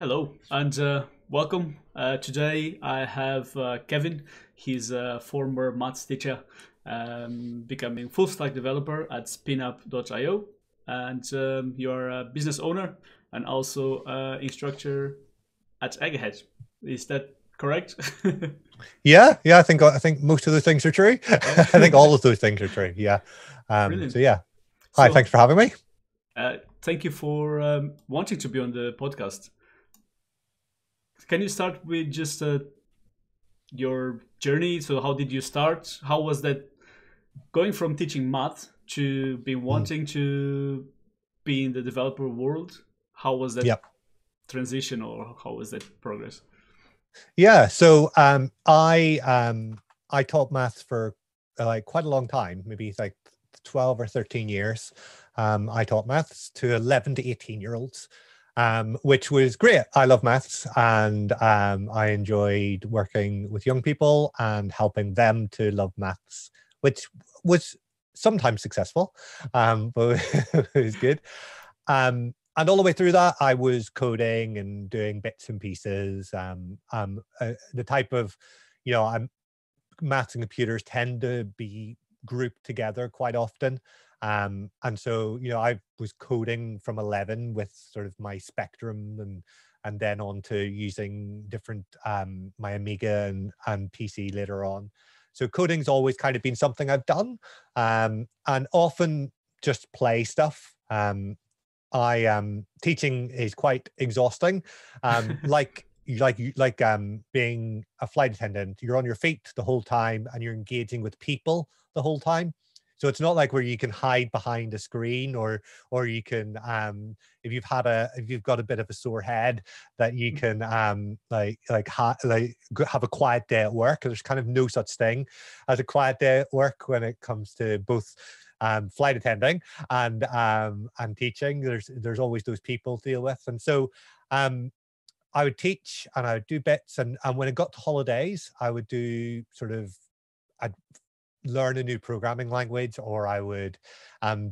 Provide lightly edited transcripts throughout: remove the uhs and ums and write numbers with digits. Hello and welcome. Today I have Kevin. He's a former maths teacher, becoming full stack developer at Spinup.io, and you're a business owner and also instructor at Egghead. Is that correct? Yeah. I think most of those things are true. Oh. I think all of those things are true. Yeah. So yeah. Hi. So, thanks for having me. Thank you for wanting to be on the podcast. Can you start with just your journey? So how did you start? How was that going from teaching math to be wanting to be in the developer world? How was that transition, or how was that progress? Yeah, so I taught math for like quite a long time, maybe like 12 or 13 years. I taught maths to 11 to 18 year olds. Which was great. I love maths, and I enjoyed working with young people and helping them to love maths, which was sometimes successful, but it was good. And all the way through that, I was coding and doing bits and pieces. The type of, maths and computers tend to be grouped together quite often. And so, I was coding from 11 with sort of my Spectrum and then on to using different, my Amiga and PC later on. So coding's always kind of been something I've done, and often just play stuff. Teaching is quite exhausting. Like being a flight attendant, you're on your feet the whole time and you're engaging with people the whole time. So it's not like where you can hide behind a screen, or you can, if you've got a bit of a sore head, that you can have a quiet day at work. There's kind of no such thing as a quiet day at work when it comes to both flight attending and teaching. There's always those people to deal with, and so I would teach and I would do bits, and when it got to holidays, I would do sort of. I'd learn a new programming language, or I would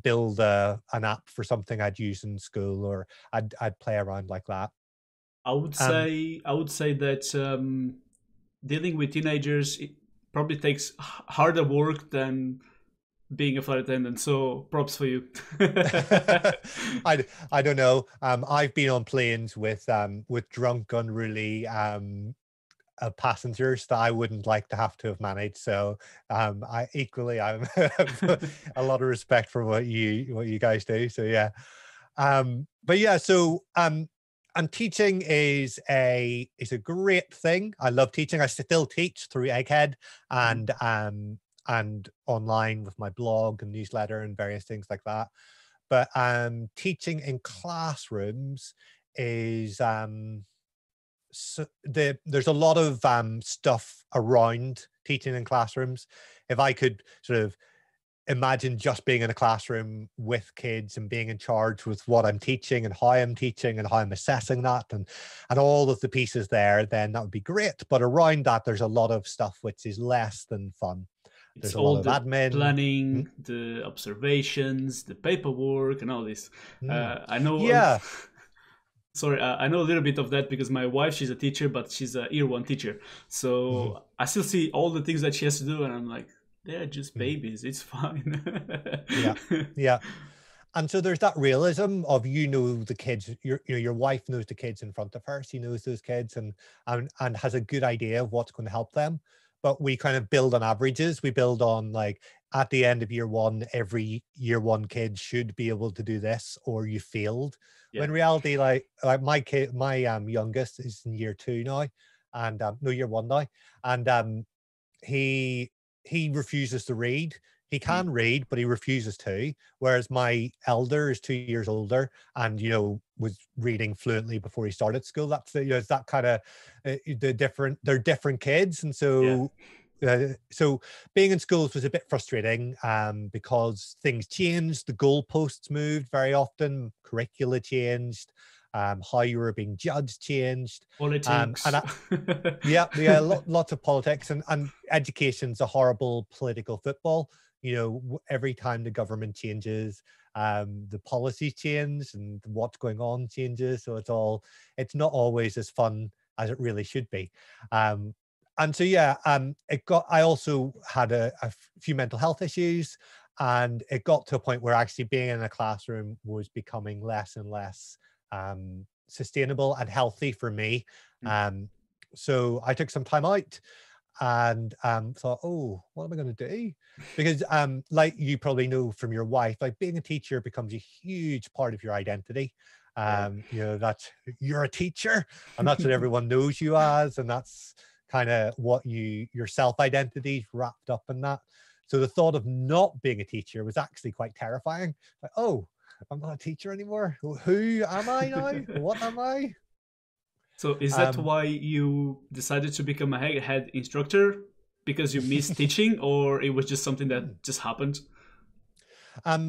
build an app for something I'd use in school, or I'd play around like that. I would say that dealing with teenagers, it probably takes harder work than being a flight attendant, so props for you. I don't know. I've been on planes with drunk, unruly passengers that I wouldn't like to have to have managed. So I'm a lot of respect for what you guys do. So yeah. And teaching is a great thing. I love teaching. I still teach through Egghead and online with my blog and newsletter and various things like that. But teaching in classrooms is so there's a lot of stuff around teaching in classrooms. If I could sort of imagine just being in a classroom with kids and being in charge with what I'm teaching and how I'm teaching and how I'm assessing that and all of the pieces there, then that would be great. But around that, there's a lot of stuff which is less than fun. There's a lot of admin, planning, the observations, the paperwork, and all this. I know. Yeah. Sorry, I know a little bit of that because my wife, she's a teacher, but she's a year one teacher. So I still see all the things that she has to do, and I'm like, they're just babies. It's fine. Yeah. And so there's that realism of, the kids, your wife knows the kids in front of her. She knows those kids and has a good idea of what's going to help them. But we kind of build on averages. We build on like, at the end of year one, every year one kid should be able to do this, or you failed. Yeah. When in reality, like my kid, my youngest is in year two now, and year one now, and he refuses to read. He can read, but he refuses to. Whereas my elder is 2 years older, and was reading fluently before he started school. That's it's that kind of they're different kids, and so. Yeah. So being in schools was a bit frustrating because things changed, the goalposts moved very often, curricula changed, how you were being judged changed. Politics. Lots of politics, and education's a horrible political football. Every time the government changes, the policy change and what's going on changes. So it's not always as fun as it really should be. And so, yeah, I also had a few mental health issues, and it got to a point where actually being in a classroom was becoming less and less sustainable and healthy for me. So I took some time out and thought, oh, what am I going to do? Because like you probably know from your wife, like being a teacher becomes a huge part of your identity. You know, that's, you're a teacher, and that's what everyone knows you as, and that's kind of what your self-identity is wrapped up in that. So the thought of not being a teacher was actually quite terrifying. Like, oh, I'm not a teacher anymore. Who am I now? What am I? So is that why you decided to become a Egghead instructor? Because you missed teaching, or it was just something that just happened?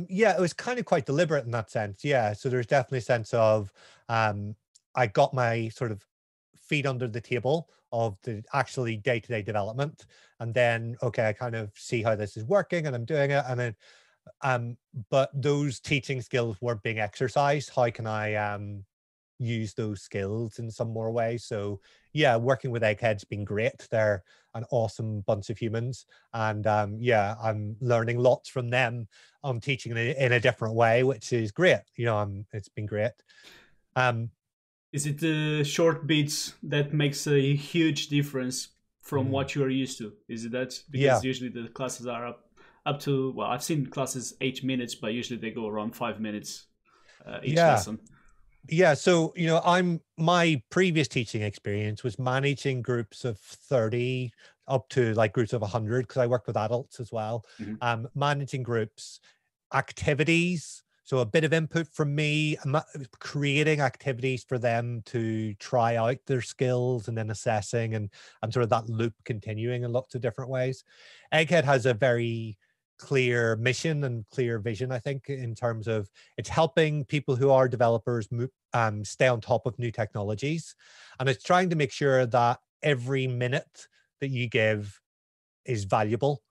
Yeah, it was kind of quite deliberate in that sense. Yeah, so there's definitely a sense of I got my sort of feet under the table of the actually day-to-day development, and then okay, I kind of see how this is working and I'm doing it, and then but those teaching skills weren't being exercised. How can I use those skills in some more way? So yeah, working with Egghead's been great. They're an awesome bunch of humans, and yeah, I'm learning lots from them. I'm teaching in a different way, which is great. You know, it's been great. Is it the short bits that makes a huge difference from what you are used to? Is it that? Because usually the classes are up to, well, I've seen classes 8 minutes, but usually they go around 5 minutes each lesson. Yeah, so, you know, my previous teaching experience was managing groups of 30 up to like groups of 100, because I worked with adults as well. Managing groups, activities. So a bit of input from me, creating activities for them to try out their skills, and then assessing, and sort of that loop continuing in lots of different ways. Egghead has a very clear mission and clear vision, I think, in terms of it's helping people who are developers move, stay on top of new technologies. And it's trying to make sure that every minute that you give is valuable.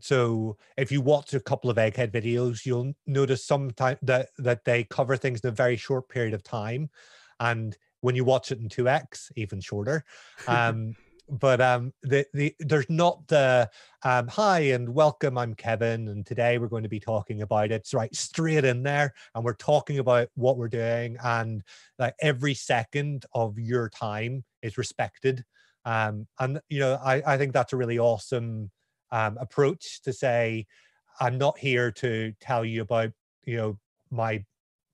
So if you watch a couple of Egghead videos, you'll notice sometimes that they cover things in a very short period of time. And when you watch it in 2X, even shorter. But there's not the, hi and welcome, I'm Kevin, and today we're going to be talking about it's right straight in there. And we're talking about what we're doing, and like every second of your time is respected. And, you know, I think that's a really awesome approach to say, I'm not here to tell you about, you know,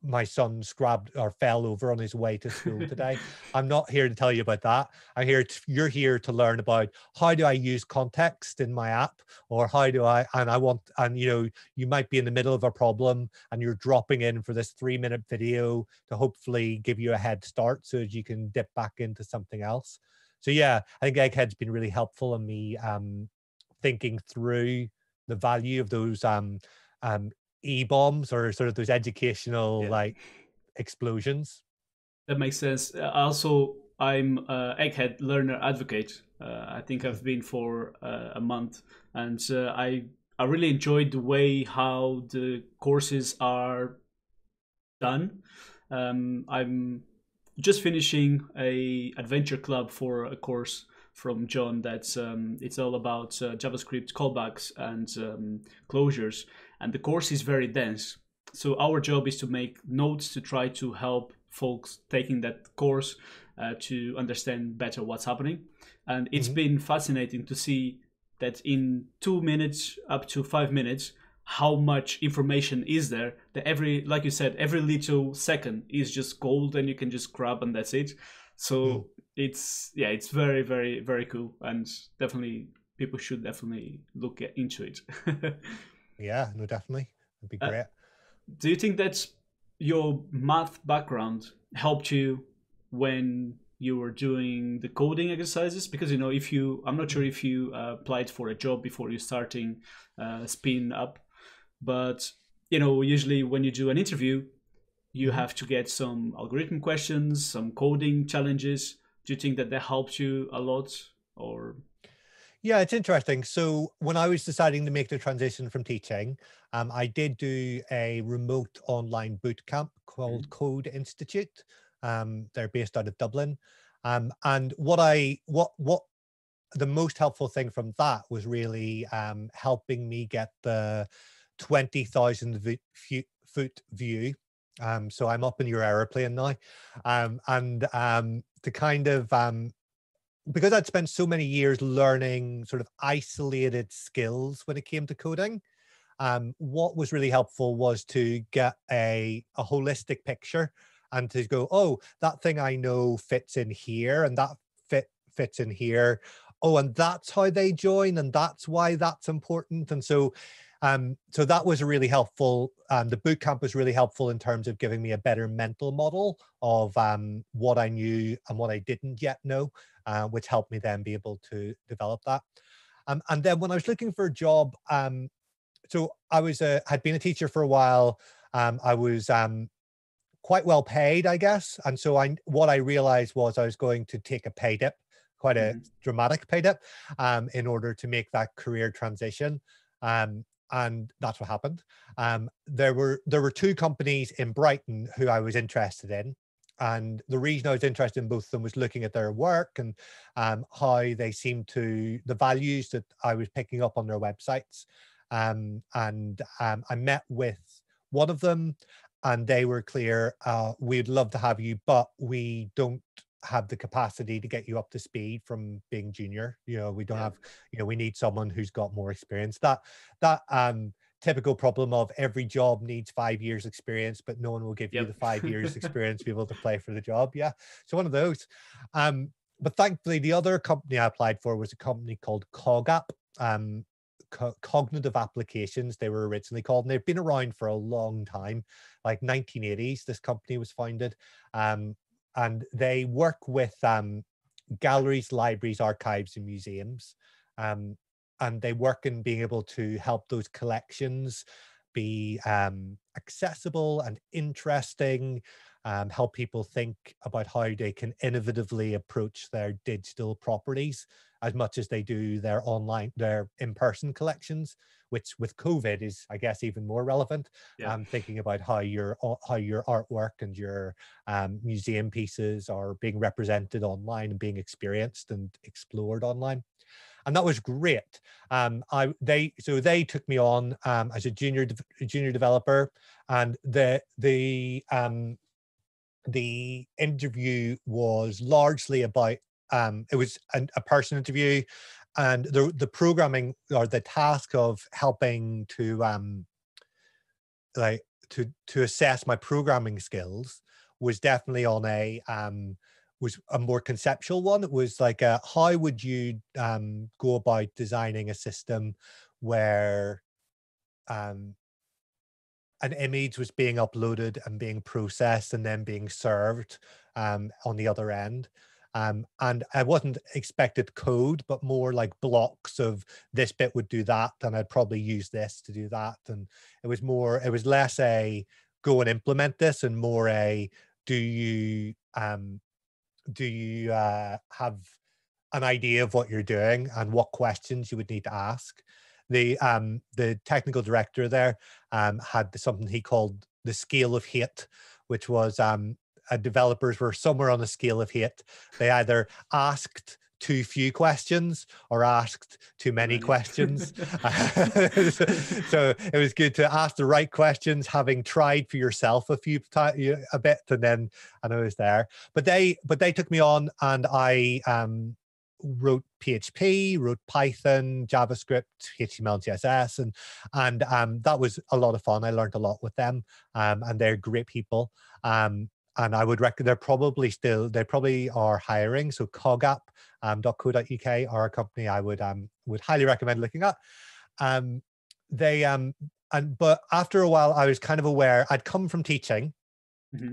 my son scrubbed or fell over on his way to school today. I'm not here to tell you about that. You're here to learn about how do I use context in my app, or how do I, and you know, you might be in the middle of a problem and you're dropping in for this 3-minute video to hopefully give you a head start so that you can dip back into something else. So yeah, I think Egghead's been really helpful in me thinking through the value of those e-bombs, or sort of those educational like explosions. That makes sense. Also, I'm an Egghead learner advocate. I think I've been for a month, and I really enjoyed the way how the courses are done. I'm just finishing a adventure club for a course from John that's it's all about JavaScript callbacks and closures, and the course is very dense. So our job is to make notes to try to help folks taking that course to understand better what's happening. And it's been fascinating to see that in 2 minutes up to 5 minutes, how much information is there, that every, like you said, every little second is just gold, and you can just grab, and that's it. So it's, yeah, it's very, very, very cool. And definitely people should definitely look into it. Yeah, no, definitely. It'd be great. Do you think that your math background helped you when you were doing the coding exercises? Because, you know, if you, I'm not sure if you applied for a job before you starting Spinup, but, you know, usually when you do an interview, you have to get some algorithm questions, some coding challenges. Do you think that helps you a lot, or? Yeah, it's interesting. So when I was deciding to make the transition from teaching, I did do a remote online bootcamp called Code Institute. They're based out of Dublin. And what the most helpful thing from that was really helping me get the 20,000 foot view. So I'm up in your airplane now. To kind of, because I'd spent so many years learning sort of isolated skills when it came to coding, what was really helpful was to get a holistic picture and to go, oh, that thing I know fits in here and that fits in here. Oh, and that's how they join and that's why that's important. And so so that was really helpful. The bootcamp was really helpful in terms of giving me a better mental model of what I knew and what I didn't yet know, which helped me then be able to develop that. And then when I was looking for a job, so I was had been a teacher for a while. I was quite well paid, I guess. And so what I realized was I was going to take a pay dip, quite a dramatic pay dip, in order to make that career transition. And that's what happened. There were two companies in Brighton who I was interested in. And the reason I was interested in both of them was looking at their work and how they seemed to, the values that I was picking up on their websites. I met with one of them and they were clear, we'd love to have you, but we don't have the capacity to get you up to speed from being junior. You know, we don't have, you know, we need someone who's got more experience. That typical problem of every job needs 5 years experience, but no one will give you the 5 years experience to be able to play for the job. Yeah, so one of those. But thankfully, the other company I applied for was a company called CogApp, Cognitive Applications, they were originally called, and they've been around for a long time, like 1980s, this company was founded. And they work with galleries, libraries, archives, and museums. And they work in being able to help those collections be accessible and interesting, help people think about how they can innovatively approach their digital properties as much as they do their in-person collections, which with COVID is, I guess, even more relevant. Thinking about how your artwork and your museum pieces are being represented online and being experienced and explored online. And that was great. So they took me on as a junior developer, and the interview was largely about it was a person interview, and the programming or the task of helping to to assess my programming skills was definitely on a more conceptual one. It was like, how would you go about designing a system where an image was being uploaded and being processed and then being served on the other end. And I wasn't expected code, but more like blocks of this bit would do that, and I'd probably use this to do that. And it was less a go and implement this and more a do you have an idea of what you're doing and what questions you would need to ask. The technical director there had something he called the scale of hate, which was developers were somewhere on a scale of hate. They either asked too few questions or asked too many questions. So it was good to ask the right questions, having tried for yourself a bit, and then I was there. But they took me on, and I wrote PHP, wrote Python, JavaScript, HTML, and CSS, and that was a lot of fun. I learned a lot with them, and they're great people. And I would reckon they probably are hiring. So cogapp.co.uk are a company I would highly recommend looking at. But after a while, I was kind of aware I'd come from teaching,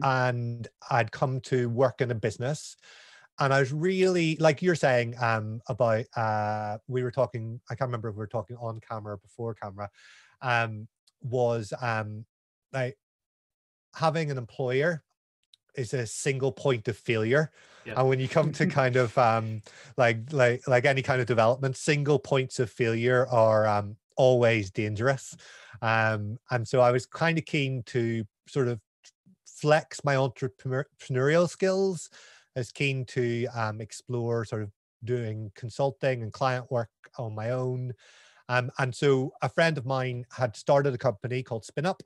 and I'd come to work in a business, and I was really, like you're saying, about we were talking. I can't remember if we were talking on camera or before camera. Having an employer is a single point of failure. Yep. And when you come to kind of like any kind of development, single points of failure are always dangerous. And so I was kind of keen to sort of flex my entrepreneurial skills. I was keen to explore sort of doing consulting and client work on my own. And so a friend of mine had started a company called Spinup,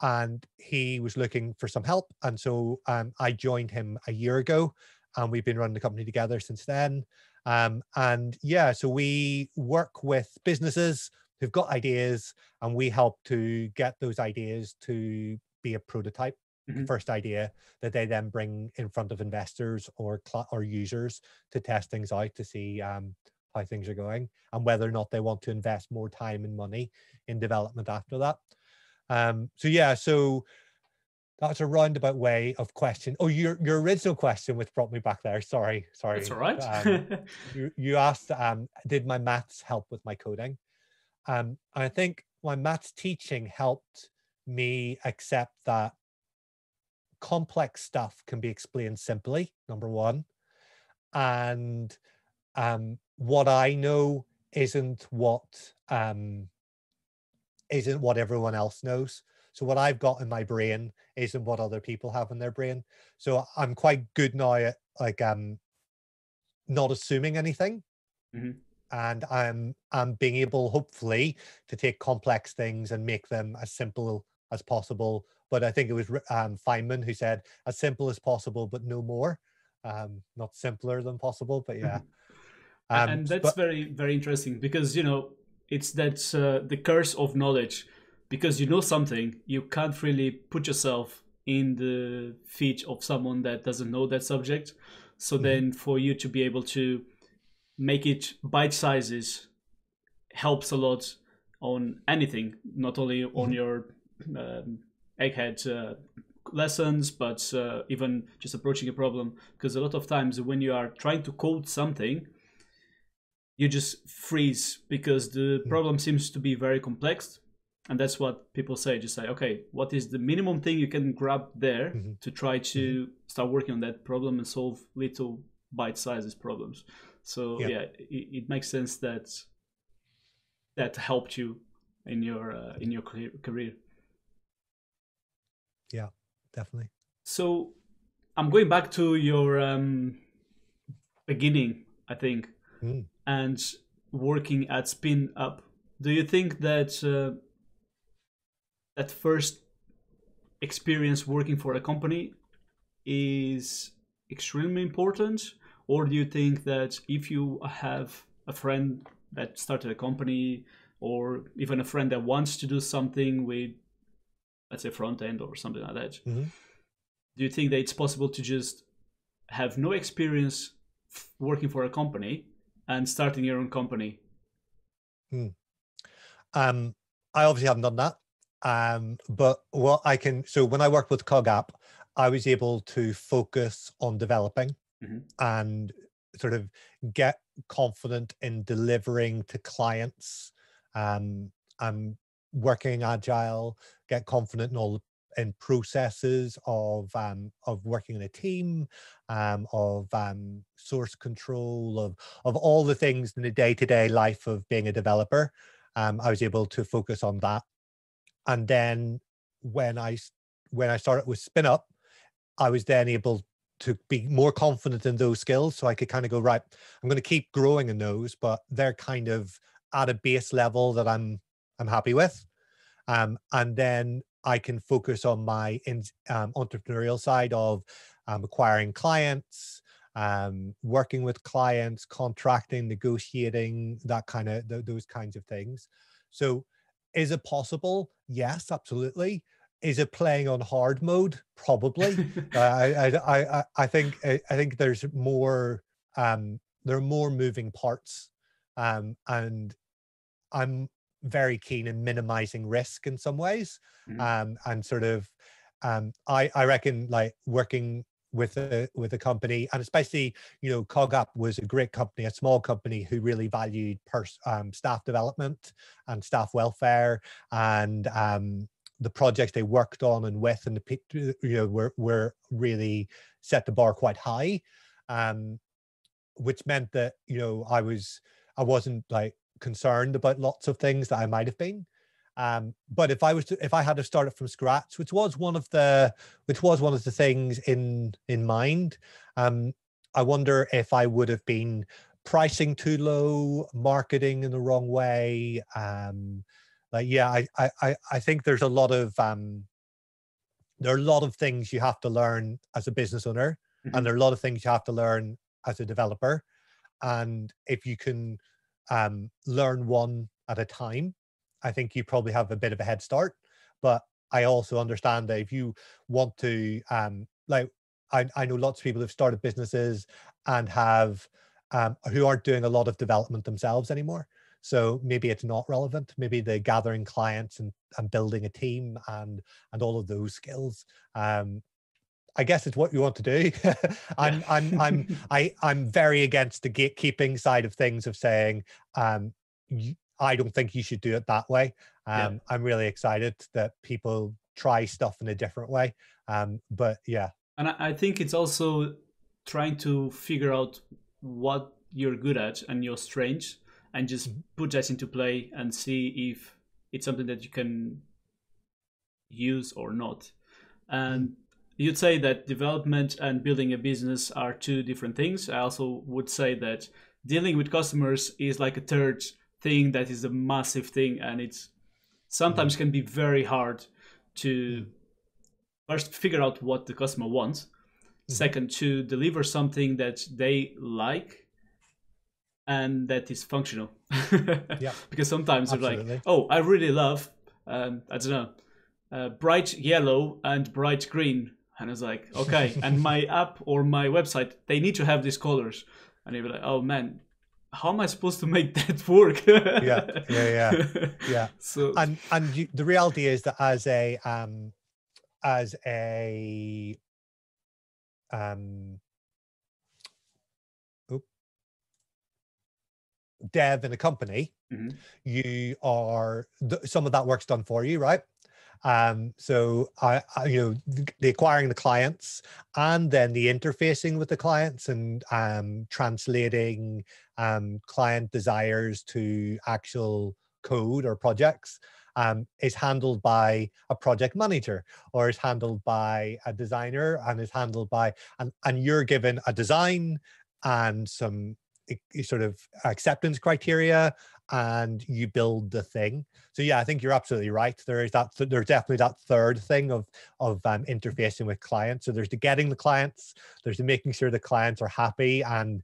and he was looking for some help. And so I joined him a year ago, and we've been running the company together since then. And yeah, so we work with businesses who've got ideas, and we help to get those ideas to be a prototype, mm-hmm. first idea that they then bring in front of investors or users to test things out to see how things are going and whether or not they want to invest more time and money in development after that. So yeah, so that's a roundabout way of question. Oh, your original question, which brought me back there. Sorry. That's all right. You asked, did my maths help with my coding? And I think my maths teaching helped me accept that complex stuff can be explained simply, number one. And what I know isn't what everyone else knows. So what I've got in my brain isn't what other people have in their brain. So I'm quite good now at like not assuming anything. Mm-hmm. And I'm being able, hopefully, to take complex things and make them as simple as possible. But I think it was Feynman who said, as simple as possible, but no more. Not simpler than possible, but yeah. And that's very, very interesting, because, you know, it's that the curse of knowledge, because you know something, you can't really put yourself in the feet of someone that doesn't know that subject. So mm-hmm. then for you to be able to make it bite sizes helps a lot on anything, not only on mm-hmm. your Egghead lessons, but even just approaching a problem. Because a lot of times when you are trying to code something, you just freeze because the problem seems to be very complex. And that's what people say, just say, okay, what is the minimum thing you can grab there mm-hmm. to try to mm-hmm. start working on that problem and solve little bite-sized problems. So yeah, it makes sense that that helped you in your career. Yeah, definitely. So I'm going back to your beginning, I think. Mm. And working at Spinup, do you think that that first experience working for a company is extremely important? Or do you think that if you have a friend that started a company, or even a friend that wants to do something with, let's say, front end or something like that, mm-hmm. do you think that it's possible to just have no experience working for a company and starting your own company? Hmm. I obviously haven't done that. But what I can, so when I worked with CogApp, I was able to focus on developing mm-hmm. and sort of get confident in delivering to clients. I'm working agile, get confident in all in processes of working in a team, of source control, of all the things in the day-to-day life of being a developer. I was able to focus on that. And then when I started with Spinup, I was then able to be more confident in those skills. So I could kind of go, right, I'm going to keep growing in those, but they're kind of at a base level that I'm happy with. And then I can focus on my entrepreneurial side of acquiring clients, working with clients, contracting, negotiating, that kind of those kinds of things. So is it possible? Yes, absolutely. Is it playing on hard mode? Probably. I think there's more. There are more moving parts, and I'm very keen in minimizing risk in some ways. Mm-hmm. And sort of I reckon like working with a company, and especially, you know, CogApp was a great company, a small company who really valued staff development and staff welfare and the projects they worked on and with, and the were really set the bar quite high, which meant that I wasn't like concerned about lots of things that I might have been. But if I had to start it from scratch, which was one of the things in mind, I wonder if I would have been pricing too low, marketing in the wrong way. I think there's a lot of things you have to learn as a business owner, mm-hmm. and there are a lot of things you have to learn as a developer. And if you can learn one at a time, I think you probably have a bit of a head start. But I also understand that if you want to, I know lots of people who've started businesses and have, who aren't doing a lot of development themselves anymore. So maybe it's not relevant. Maybe the gathering clients and building a team and all of those skills. I guess it's what you want to do. I'm very against the gatekeeping side of things, of saying, I don't think you should do it that way. Yeah. I'm really excited that people try stuff in a different way. But yeah. And I think it's also trying to figure out what you're good at and your strengths, and just put that into play and see if it's something that you can use or not. And you'd say that development and building a business are two different things. I also would say that dealing with customers is like a third thing that is a massive thing, and it's sometimes can be very hard to first figure out what the customer wants, second to deliver something that they like and that is functional. Yeah, because sometimes they're like, oh, I really love bright yellow and bright green, and I was like, okay, and my app or my website, they need to have these colors, and you're like, oh man, how am I supposed to make that work? Yeah. So and the reality is that as a dev in a company, mm-hmm. you are some of that work's done for you, right? So the acquiring the clients, and then the interfacing with the clients, and translating client desires to actual code or projects is handled by a project manager, or is handled by a designer, and is handled by, and you're given a design and some sort of acceptance criteria, and you build the thing. So yeah, I think you're absolutely right. There is that. There's definitely that third thing of interfacing with clients. So there's the getting the clients. There's the making sure the clients are happy, and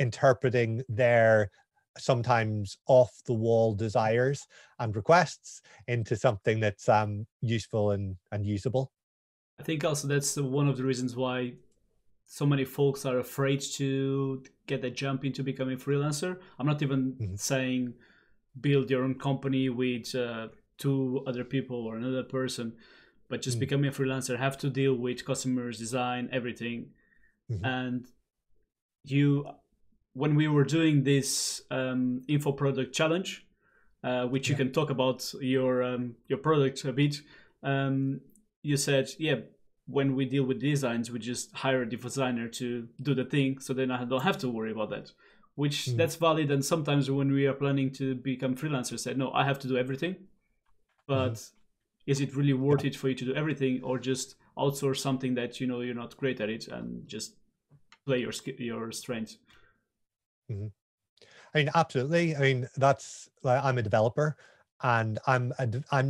interpreting their sometimes off the wall desires and requests into something that's useful and usable. I think also that's one of the reasons why so many folks are afraid to get that jump into becoming a freelancer. I'm not even saying build your own company with two other people or another person, but just becoming a freelancer, have to deal with customers, design, everything. Mm-hmm. And when we were doing this info product challenge, which you can talk about your product a bit, you said, yeah, when we deal with designs, we just hire a designer to do the thing, so then I don't have to worry about that, which that's valid. And sometimes when we are planning to become freelancers, say, no, I have to do everything, but is it really worth it for you to do everything, or just outsource something that you know you're not great at it and just play your strengths? Mm-hmm. I mean, absolutely. I mean, that's like, I'm a developer, and I'm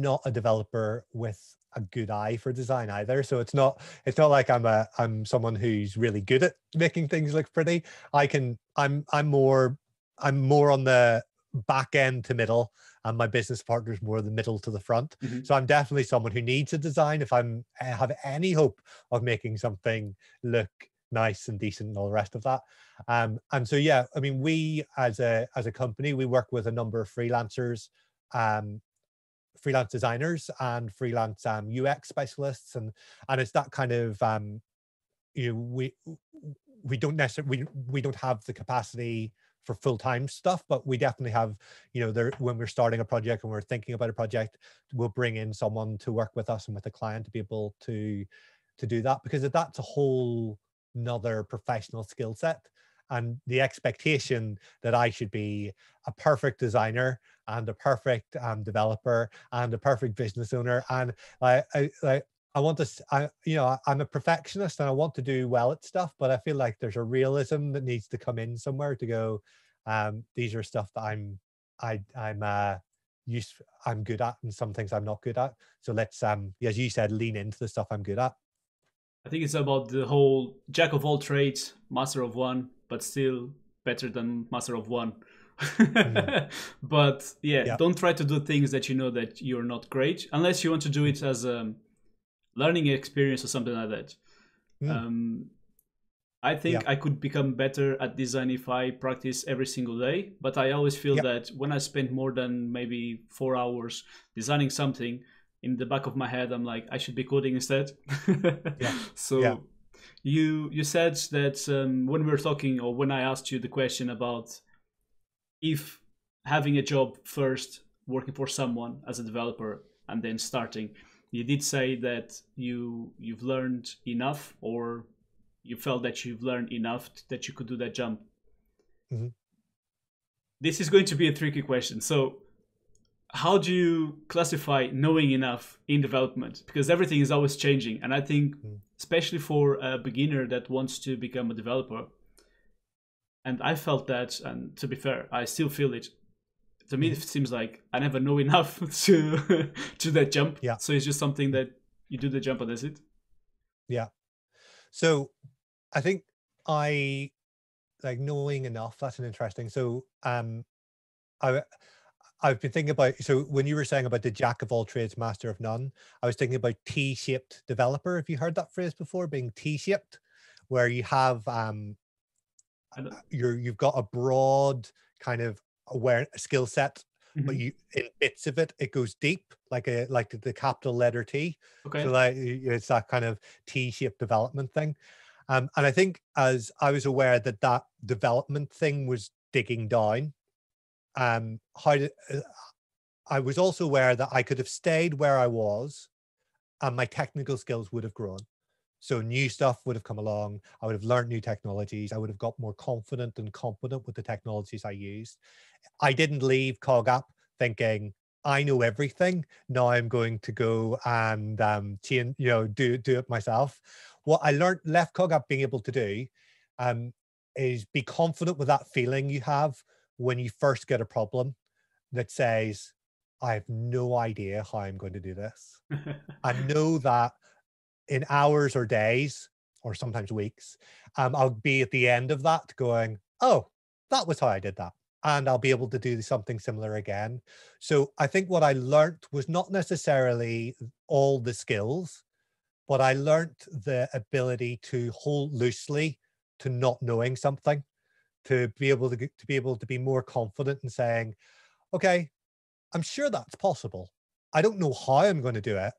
not a developer with a good eye for design either. So it's not like I'm someone who's really good at making things look pretty. I'm more on the back end to middle, and my business partner's more the middle to the front. Mm-hmm. So I'm definitely someone who needs a design if I have any hope of making something look nice and decent and all the rest of that. And so yeah, I mean, we as a company, we work with a number of freelancers, freelance designers and freelance UX specialists, and it's that kind of we don't necessarily we don't have the capacity for full-time stuff, but we definitely have, you know, there, when we're starting a project and we're thinking about a project, we'll bring in someone to work with us and with the client to be able to do that, because that's a whole nother professional skill set. And the expectation that I should be a perfect designer and a perfect developer and a perfect business owner, and I want to, you know, I'm a perfectionist and I want to do well at stuff, but I feel like there's a realism that needs to come in somewhere to go, these are stuff that I'm good at, and some things I'm not good at. So let's, as you said, lean into the stuff I'm good at. I think it's about the whole jack of all trades, master of one, but still better than master of one. But yeah, don't try to do things that you know that you're not great, unless you want to do it as a learning experience or something like that. I think I could become better at design if I practice every single day, but I always feel that when I spend more than maybe 4 hours designing something, in the back of my head I'm like, I should be coding instead. You said that when we were talking, or when I asked you the question about if having a job first, working for someone as a developer, and then starting, you did say that you've learned enough, or you felt that you've learned enough that you could do that jump. This is going to be a tricky question. So how do you classify knowing enough in development? Because everything is always changing. And I think, especially for a beginner that wants to become a developer, and I felt that, and to be fair, I still feel it. To me, it seems like I never know enough to do that jump. So it's just something that you do the jump and that's it. So I think knowing enough, that's an interesting. So I've been thinking about, so when you were saying about the jack of all trades, master of none, I was thinking about T-shaped developer. Have you heard that phrase before, being T-shaped, where you have, you've got a broad kind of skill set, but you, in bits of it, it goes deep, like the capital letter T. So like, it's that kind of T-shaped development thing. And I think, as I was aware that that development thing was digging down, I was also aware that I could have stayed where I was and my technical skills would have grown. So new stuff would have come along. I would have learned new technologies. I would have got more confident and competent with the technologies I used. I didn't leave CogApp thinking, I know everything. Now I'm going to go and do it myself. What I left CogApp being able to do is be confident with that feeling you have when you first get a problem that says, I have no idea how I'm going to do this. I know that in hours or days, or sometimes weeks, I'll be at the end of that going, oh, that was how I did that. And I'll be able to do something similar again. So I think what I learned was not necessarily all the skills, but I learned the ability to hold loosely to not knowing something, to be able to be more confident in saying, okay, I'm sure that's possible. I don't know how I'm going to do it,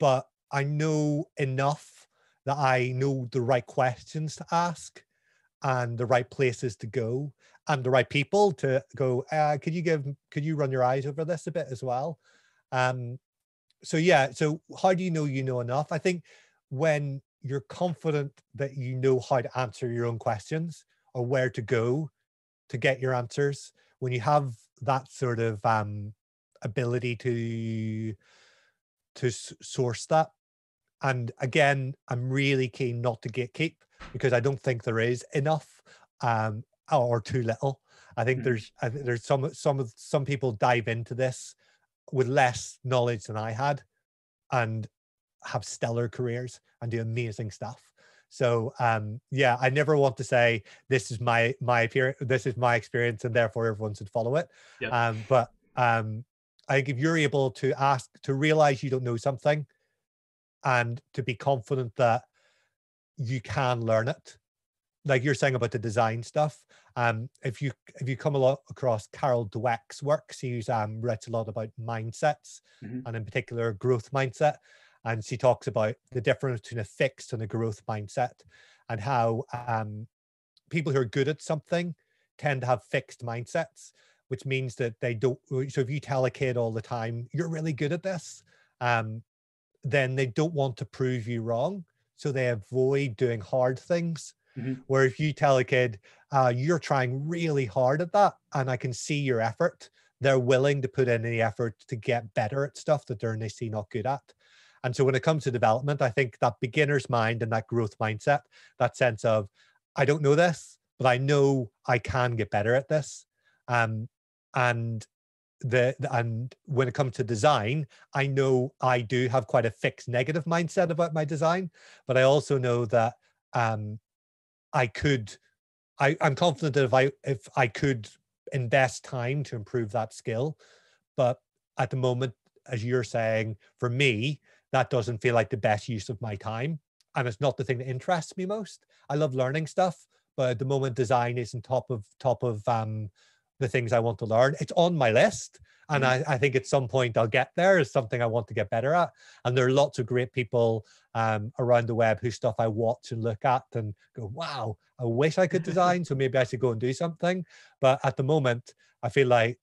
but I know enough that I know the right questions to ask and the right places to go and the right people to go, could you run your eyes over this a bit as well? So how do you know enough? I think when you're confident that you know how to answer your own questions or where to go to get your answers, when you have that sort of ability to source that. And again, I'm really keen not to gatekeep, because I don't think there is enough or too little. I think there's some people dive into this with less knowledge than I had and have stellar careers and do amazing stuff. So I never want to say this is my experience and therefore everyone should follow it. I think if you're able to ask, to realize you don't know something and to be confident that you can learn it, like you're saying about the design stuff. If you come across Carol Dweck's work, she writes a lot about mindsets and in particular growth mindset. And she talks about the difference between a fixed and a growth mindset, and how people who are good at something tend to have fixed mindsets, which means that they don't, so if you tell a kid all the time, you're really good at this, then they don't want to prove you wrong. So they avoid doing hard things. Mm-hmm. Where if you tell a kid, you're trying really hard at that, and I can see your effort, they're willing to put in the effort to get better at stuff that they're initially not good at. And so when it comes to development, I think that beginner's mind and that growth mindset, that sense of, I don't know this, but I know I can get better at this. And when it comes to design, I know I do have quite a fixed negative mindset about my design, but I also know that I'm confident that if I could invest time to improve that skill. But at the moment, as you're saying, for me, that doesn't feel like the best use of my time. And it's not the thing that interests me most. I love learning stuff, but at the moment, design isn't top of the things I want to learn. It's on my list. And I think at some point I'll get there. It's something I want to get better at. And there are lots of great people around the web whose stuff I watch and look at and go, wow, I wish I could design. So maybe I should go and do something. But at the moment, I feel like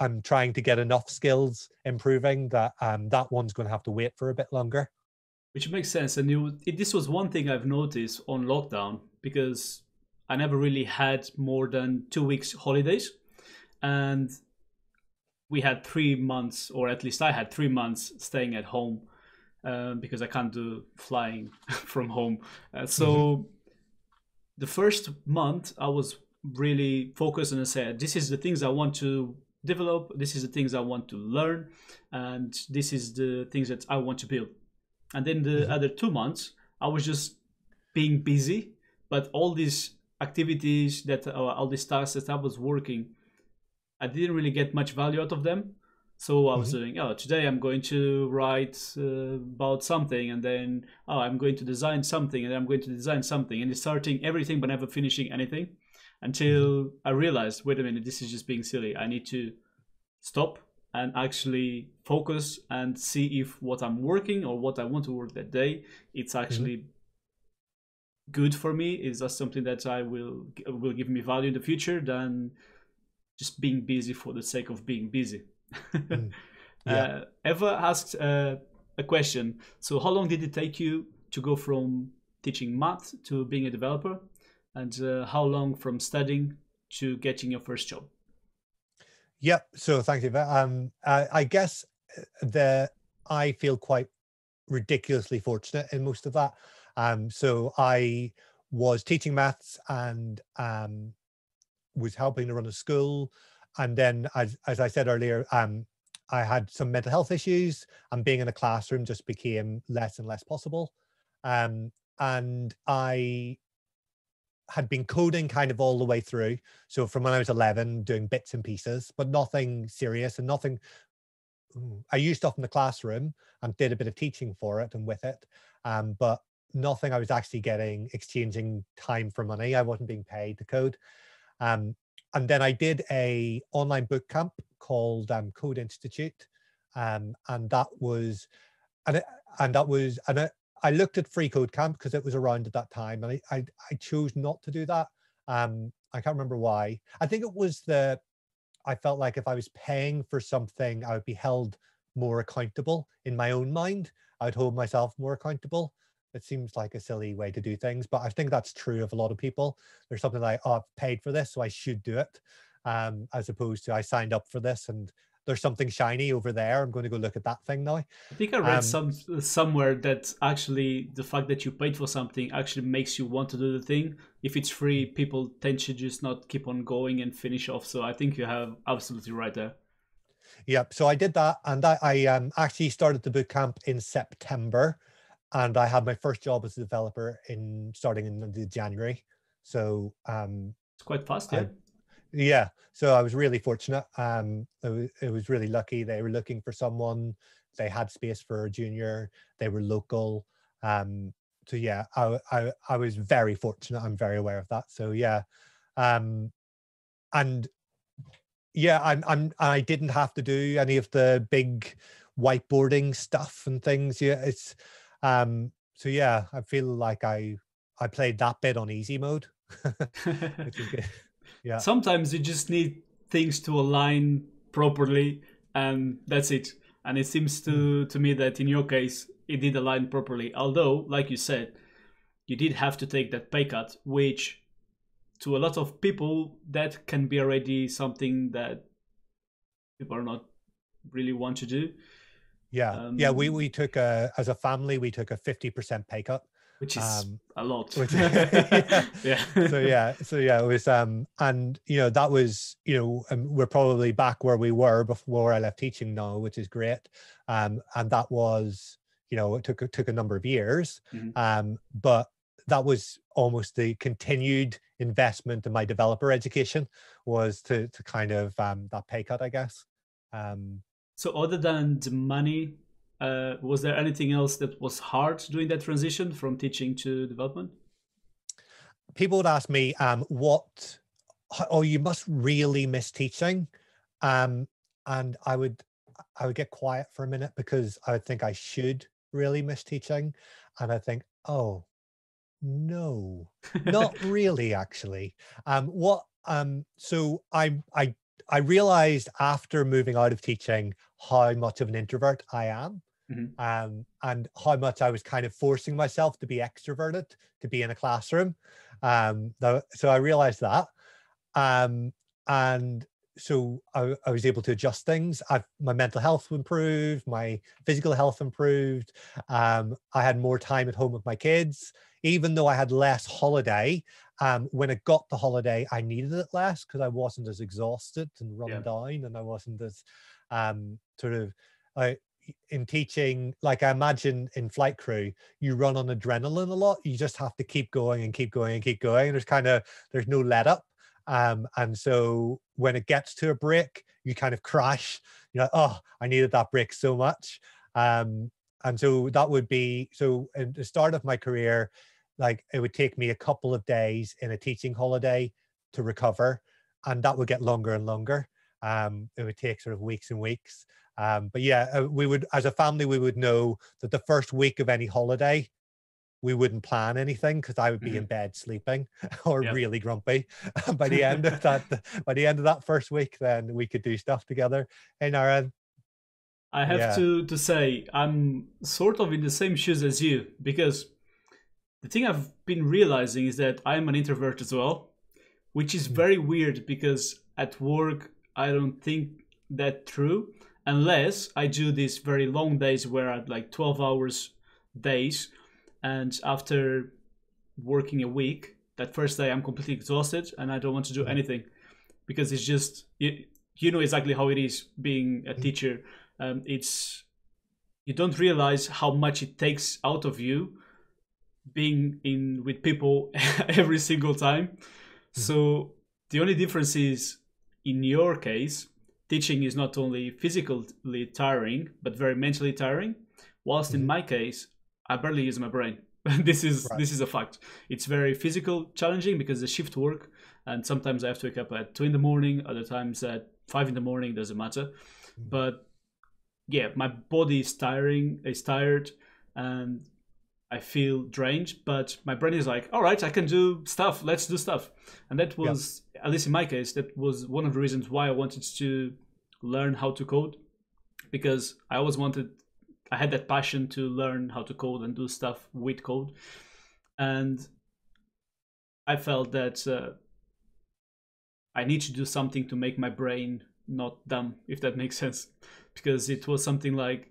I'm trying to get enough skills improving that that one's going to have to wait for a bit longer. Which makes sense. And this was one thing I've noticed on lockdown, because I never really had more than 2 weeks holidays. And we had 3 months, or at least I had 3 months staying at home because I can't do flying from home. So the first month I was really focused, and I said, this is the things I want to develop. This is the things I want to learn. And this is the things that I want to build. And then the other 2 months, I was just being busy, but all these activities that all these tasks that I was working, I didn't really get much value out of them. So I was doing, today I'm going to write about something, and then, I'm going to design something, and then I'm going to design something, and it's starting everything but never finishing anything, until I realized, wait a minute, this is just being silly. I need to stop and actually focus and see if what I'm working or what I want to work that day, it's actually good for me. Is that something that will give me value in the future than just being busy for the sake of being busy. Eva asked a question. So how long did it take you to go from teaching math to being a developer? And how long from studying to getting your first job? Yeah, so thank you. I guess I feel quite ridiculously fortunate in most of that. So I was teaching maths and was helping to run a school, and then as I said earlier, I had some mental health issues, and being in a classroom just became less and less possible, and I had been coding kind of all the way through, so from when I was 11 doing bits and pieces, but nothing serious and nothing. I used stuff in the classroom and did a bit of teaching for it and with it, but nothing I was actually exchanging time for money. I wasn't being paid to code. And then I did a online boot camp called Code Institute, and I looked at Free Code Camp because it was around at that time, and I chose not to do that. I can't remember why. I think it was I felt like if I was paying for something, I would be held more accountable in my own mind. I would hold myself more accountable. It seems like a silly way to do things, but I think that's true of a lot of people. There's something like, oh, I've paid for this, so I should do it, as opposed to I signed up for this and there's something shiny over there. I'm going to go look at that thing now. I think I read somewhere that actually the fact that you paid for something actually makes you want to do the thing. If it's free, people tend to just not keep on going and finish off. So I think you have absolutely right there. Yeah, so I did that, and I actually started the bootcamp in September. And I had my first job as a developer starting in January. So it's quite fast, yeah. Yeah. So I was really fortunate. It was really lucky. They were looking for someone. They had space for a junior. They were local. So yeah, I was very fortunate. I'm very aware of that. So yeah, I didn't have to do any of the big whiteboarding stuff and things. Yeah, it's. So yeah, I feel like I played that bit on easy mode. Which is good. Yeah. Sometimes you just need things to align properly, and that's it. And it seems to me that in your case, it did align properly. Although, like you said, you did have to take that pay cut, which to a lot of people, that can be already something that people are not really want to do. Yeah, we took as a family, we took a 50% pay cut, which is a lot. Which, yeah. So yeah, it was and you know that was we're probably back where we were before I left teaching now, which is great, and that was it took a number of years, but that was almost the continued investment in my developer education was to kind of that pay cut, I guess. So other than the money, was there anything else that was hard doing that transition from teaching to development? People would ask me, oh, you must really miss teaching. And I would get quiet for a minute because I would think I should really miss teaching. And I think, oh, no, not really, actually. So I realized after moving out of teaching how much of an introvert I am, and how much I was kind of forcing myself to be extroverted, to be in a classroom. So I realized that. And so I was able to adjust things. My mental health improved, my physical health improved. I had more time at home with my kids, even though I had less holiday. When it got to holiday, I needed it less because I wasn't as exhausted and run down, and I wasn't as in teaching, like I imagine in flight crew, you run on adrenaline a lot. You just have to keep going and keep going and keep going. And there's no let up. And so when it gets to a break, you kind of crash. You're like, oh, I needed that break so much. And so that would be, so at the start of my career, like it would take me a couple of days in a teaching holiday to recover, and that would get longer and longer. It would take sort of weeks and weeks. But yeah, we would, as a family, we would know that the first week of any holiday, we wouldn't plan anything because I would be in bed sleeping or really grumpy. By the end of that, first week, then we could do stuff together. Hey, Naren. I have to say, I'm sort of in the same shoes as you, because the thing I've been realizing is that I'm an introvert as well, which is very weird because at work, I don't think that through unless I do these very long days where I'd like 12-hour days. And after working a week, that first day, I'm completely exhausted and I don't want to do anything because it's just, you know exactly how it is being a teacher. You don't realize how much it takes out of you being in with people every single time. So the only difference is, in your case, teaching is not only physically tiring, but very mentally tiring. Whilst in my case, I barely use my brain. This is a fact. It's very physical challenging because the shift work, and sometimes I have to wake up at 2 in the morning, other times at 5 in the morning, doesn't matter. But yeah, my body is tired, and I feel drained, but my brain is like, all right, I can do stuff. Let's do stuff. And that was, at least in my case, that was one of the reasons why I wanted to learn how to code, because I had that passion to learn how to code and do stuff with code. And I felt that I need to do something to make my brain not dumb, if that makes sense, because it was something like,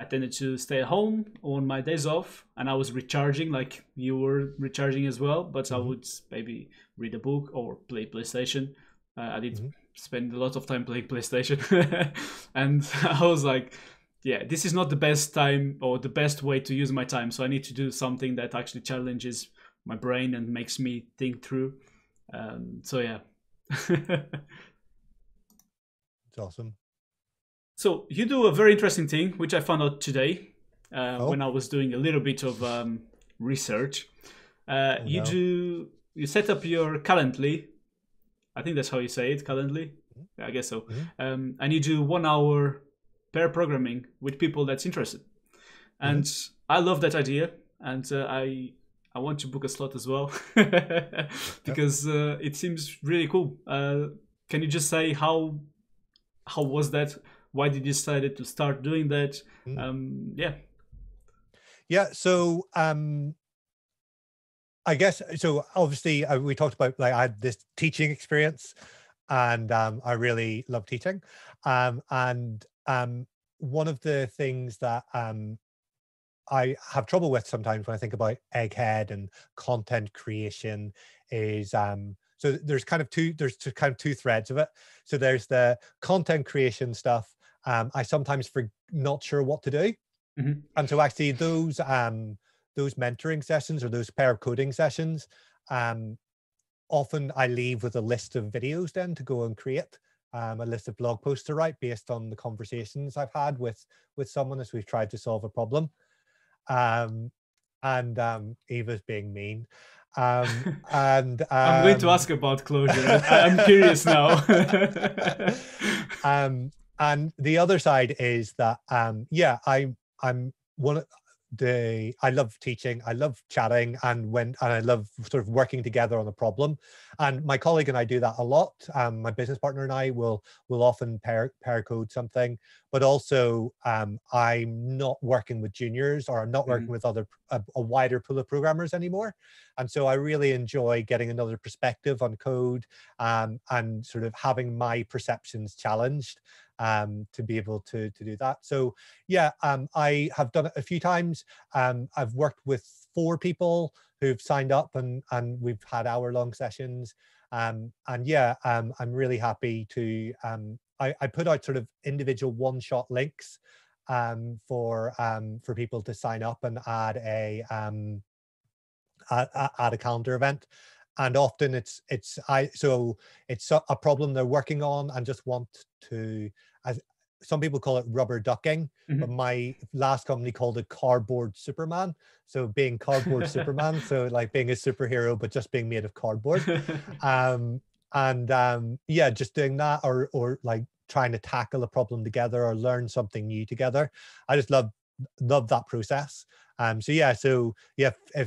I tended to stay at home on my days off, and I was recharging like you were recharging as well, but I would maybe read a book or play PlayStation. I did spend a lot of time playing PlayStation. And I was like, yeah, this is not the best time or the best way to use my time. So I need to do something that actually challenges my brain and makes me think through. So yeah. It's awesome. So you do a very interesting thing, which I found out today when I was doing a little bit of research. You set up your Calendly. I think that's how you say it, Calendly. Yeah, I guess so. And you do 1 hour pair programming with people that's interested. And I love that idea. And I I want to book a slot as well because it seems really cool. Can you just say how was that? Why did you decide to start doing that? So I guess, so obviously we talked about, like, I had this teaching experience and I really love teaching. One of the things that I have trouble with sometimes when I think about Egghead and content creation is, so there's kind of two threads of it. So there's the content creation stuff. I sometimes not sure what to do. Mm-hmm. And so actually those mentoring sessions or those pair of coding sessions, often I leave with a list of videos then to go and create, a list of blog posts to write based on the conversations I've had with someone as we've tried to solve a problem. Eva's being mean. I'm going to ask about Clojure. I'm curious now. And the other side is that, I love teaching, I love chatting, and I love sort of working together on a problem. And my colleague and I do that a lot. My business partner and I will often pair code something, but also I'm not working with juniors, or I'm not working with a wider pool of programmers anymore. And so I really enjoy getting another perspective on code, and sort of having my perceptions challenged. To be able to do that. So yeah, I have done it a few times. I've worked with 4 people who've signed up, and we've had hour-long sessions. I'm really happy to, I put out sort of individual one-shot links for people to sign up and add a calendar event. And often it's a problem they're working on and just want to, as some people call it, rubber ducking, but my last company called it cardboard Superman. So being cardboard Superman, so like being a superhero, but just being made of cardboard. Just doing that, or like trying to tackle a problem together or learn something new together. I just love that process. If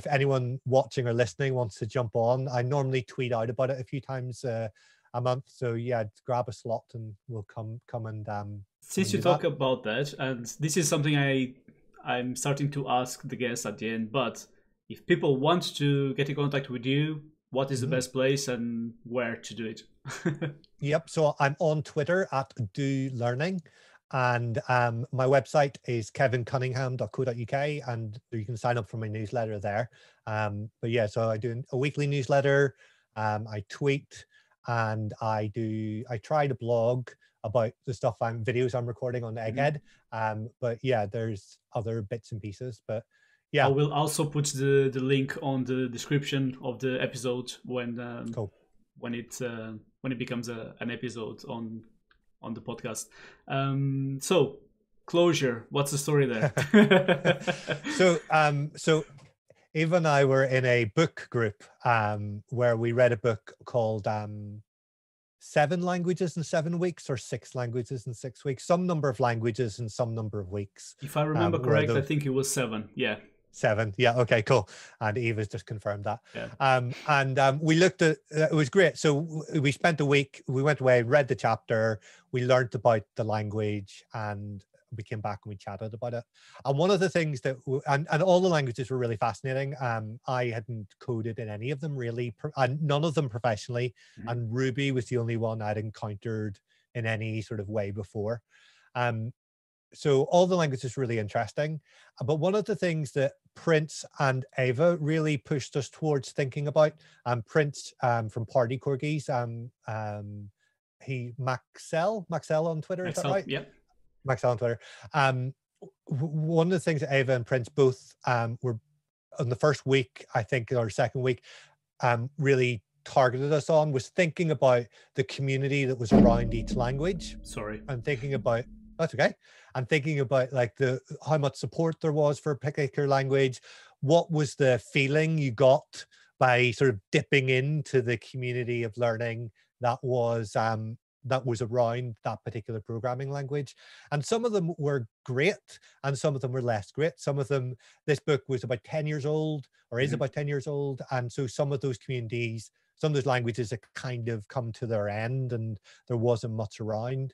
anyone watching or listening wants to jump on, I normally tweet out about it a few times a month. So yeah, grab a slot and we'll come and. Since you talk about that, and this is something I'm starting to ask the guests at the end, but if people want to get in contact with you, what is the best place and where to do it? Yep. So I'm on Twitter at dolearning. And my website is kevincunningham.co.uk, and you can sign up for my newsletter there. So I do a weekly newsletter, I tweet, and I try to blog about the stuff videos I'm recording on Egghead. There's other bits and pieces, but yeah. I will also put the link on the description of the episode when it becomes an episode on the podcast. So Clojure, what's the story there? So Eva and I were in a book group where we read a book called 7 Languages in 7 Weeks, or 6 Languages in 6 Weeks, some number of languages in some number of weeks. If I remember correct, I think it was 7, yeah. 7, yeah, okay, cool. And Eva's just confirmed that. Yeah. We looked at, it was great. So we spent a week, we went away, read the chapter, we learned about the language, and we came back and we chatted about it. And one of the things and all the languages were really fascinating. I hadn't coded in any of them really, and none of them professionally. And Ruby was the only one I'd encountered in any sort of way before. So all the languages really interesting. But one of the things that Prince and Ava really pushed us towards thinking about, Prince from Party Corgis, Maxell on Twitter, is that right? Yeah. Maxell on Twitter. One of the things that Ava and Prince both were on the first week, I think, or second week, really targeted us on was thinking about the community that was around each language. Sorry. And thinking about, that's okay. I'm thinking about like how much support there was for a particular language. What was the feeling you got by sort of dipping into the community of learning that was that was around that particular programming language. And some of them were great and some of them were less great. Some of them, this book was about 10 years old or is about 10 years old. And so some of those communities, some of those languages have kind of come to their end and there wasn't much around.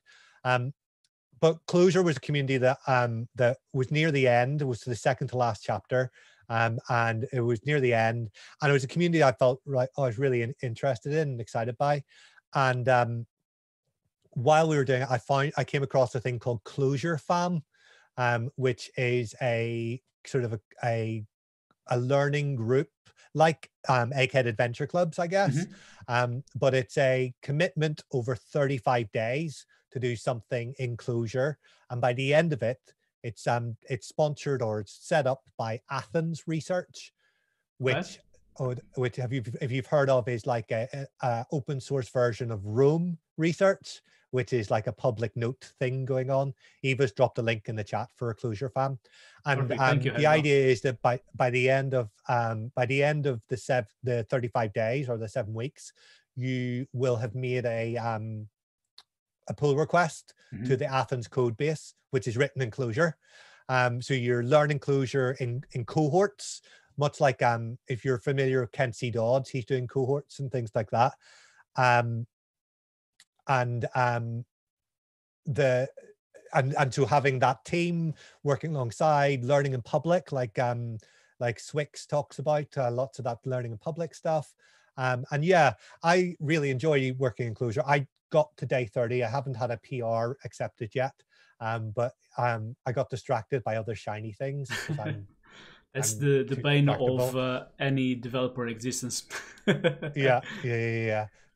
But Clojure was a community that, that was near the end, it was the second to last chapter. And it was near the end and it was a community I felt like I was really interested in and excited by. And while we were doing it, I came across a thing called Clojure Fam, which is a sort of a learning group like Egghead adventure clubs, I guess. But it's a commitment over 35 days to do something in Clojure. And by the end of it, it's sponsored or it's set up by Athens Research, which if you've heard of is like a open source version of Rome Research, which is like a public note thing going on. Eva's dropped a link in the chat for a Clojure Fam, and the idea is that by the end of the 35 days or the 7 weeks, you will have made a pull request to the Athens code base, which is written in Clojure. So you're learning Clojure in cohorts, much like if you're familiar with Kent C. Dodds, he's doing cohorts and things like that. And so having that team working alongside learning in public, like Swix talks about, lots of that learning in public stuff. And yeah, I really enjoy working in Clojure. I got to day 30. I haven't had a PR accepted yet, but I got distracted by other shiny things. That's the bane of any developer existence. Yeah.